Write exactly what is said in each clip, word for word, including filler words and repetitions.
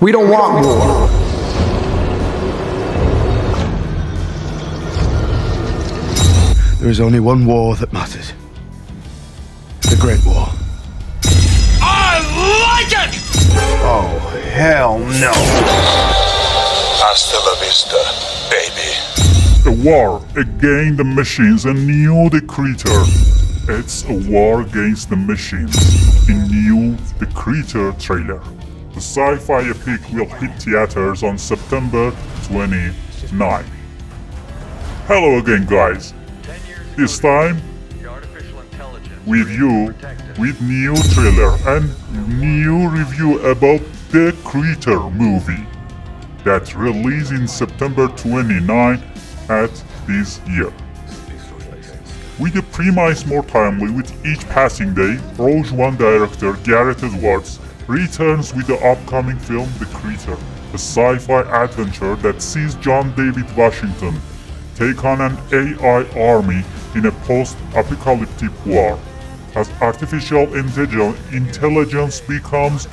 We don't want war. There is only one war that matters. The Great War. I like it! Oh, hell no. Hasta la vista, baby. A war against the machines, and new The Creator. It's a war against the machines. In new The Creator trailer. The sci-fi epic will hit theaters on September twenty-ninth. Hello again, guys. This time, with you, with new trailer and new review about The Creator movie that's releasing September twenty-ninth at this year. With a premise more timely with each passing day, Rogue One director Gareth Edwards returns with the upcoming film The Creator, a sci-fi adventure that sees John David Washington take on an A I army in a post-apocalyptic war, as artificial intelligence becomes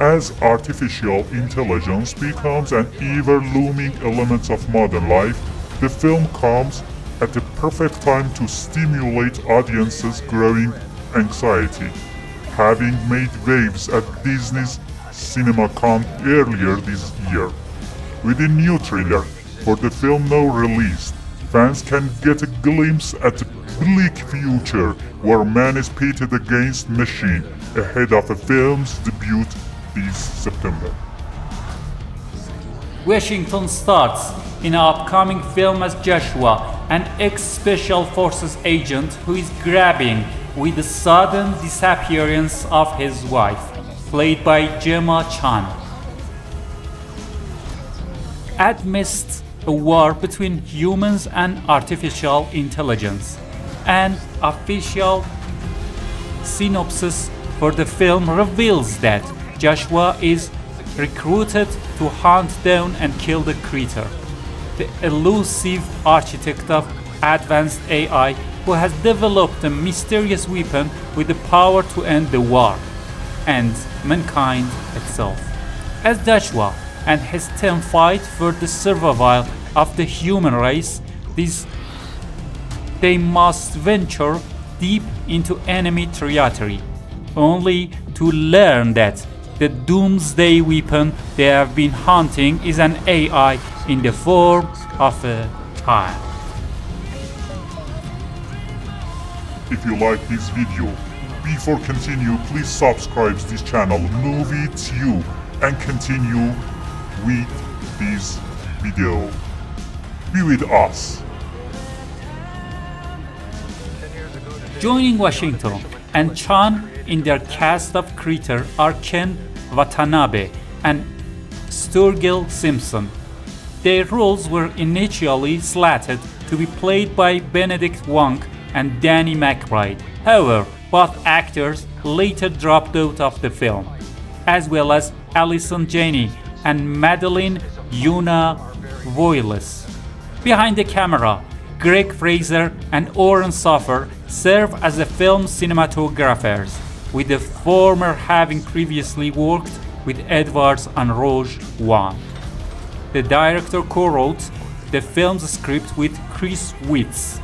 as artificial intelligence becomes an ever-looming element of modern life. The film comes at the perfect time to stimulate audiences' growing anxiety, having made waves at Disney's CinemaCon earlier this year. With a new trailer for the film now released, fans can get a glimpse at a bleak future where man is pitted against machine, ahead of the film's debut this September. Washington starts in an upcoming film as Joshua, an ex-Special Forces agent who is grappling with the sudden disappearance of his wife, played by Gemma Chan. Amidst a war between humans and artificial intelligence, an official synopsis for the film reveals that Joshua is recruited to hunt down and kill the Creator, the elusive architect of advanced A I who has developed a mysterious weapon with the power to end the war and mankind itself. As Joshua and his team fight for the survival of the human race, these, they must venture deep into enemy territory, only to learn that the doomsday weapon they have been hunting is an A I in the form of a child. If you like this video, before continue, please subscribe to this channel, Movie Tube, and continue with this video. Be with us. Joining Washington and Chan in their cast of Creator are Ken Watanabe and Sturgill Simpson. Their roles were initially slated to be played by Benedict Wong and Danny McBride. However, both actors later dropped out of the film, as well as Allison Janney and Madeleine Yuna Voiles. Behind the camera, Greg Fraser and Oren Soffer serve as the film's cinematographers, with the former having previously worked with Edwards on Rogue One. The director co-wrote the film's script with Chris Weitz,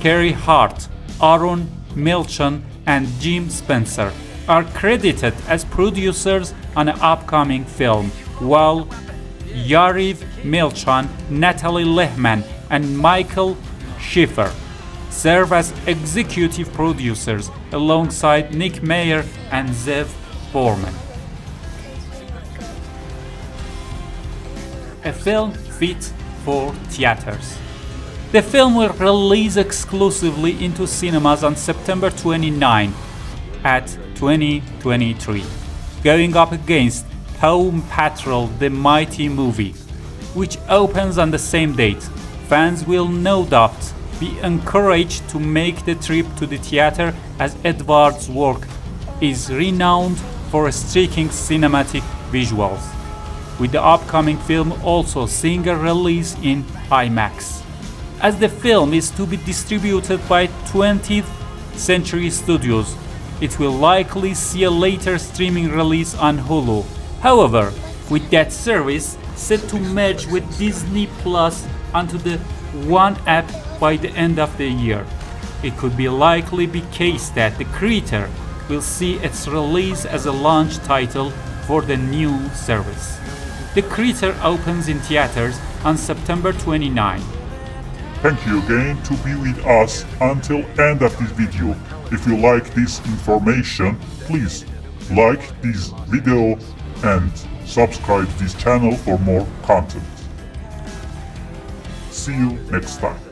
Kerry Hart, Aaron Milchon, and Jim Spencer are credited as producers on an upcoming film, while Yariv Milchan, Natalie Lehman, and Michael Schiffer serve as executive producers alongside Nick Mayer and Zev Foreman. A film fit for theaters. The film will release exclusively into cinemas on September twenty-ninth at twenty twenty-three, going up against Paw Patrol: The Mighty Movie, which opens on the same date. Fans will no doubt be encouraged to make the trip to the theater, as Edwards' work is renowned for striking cinematic visuals, with the upcoming film also seeing a release in IMAX. As the film is to be distributed by twentieth century studios, it will likely see a later streaming release on Hulu However, with that service set to merge with Disney Plus onto the One app by the end of the year, it could be likely be case that The Creator will see its release as a launch title for the new service. The Creator opens in theaters on September twenty-ninth. Thank you again to be with us until end of this video. If you like this information, please like this video and subscribe this channel for more content. See you next time.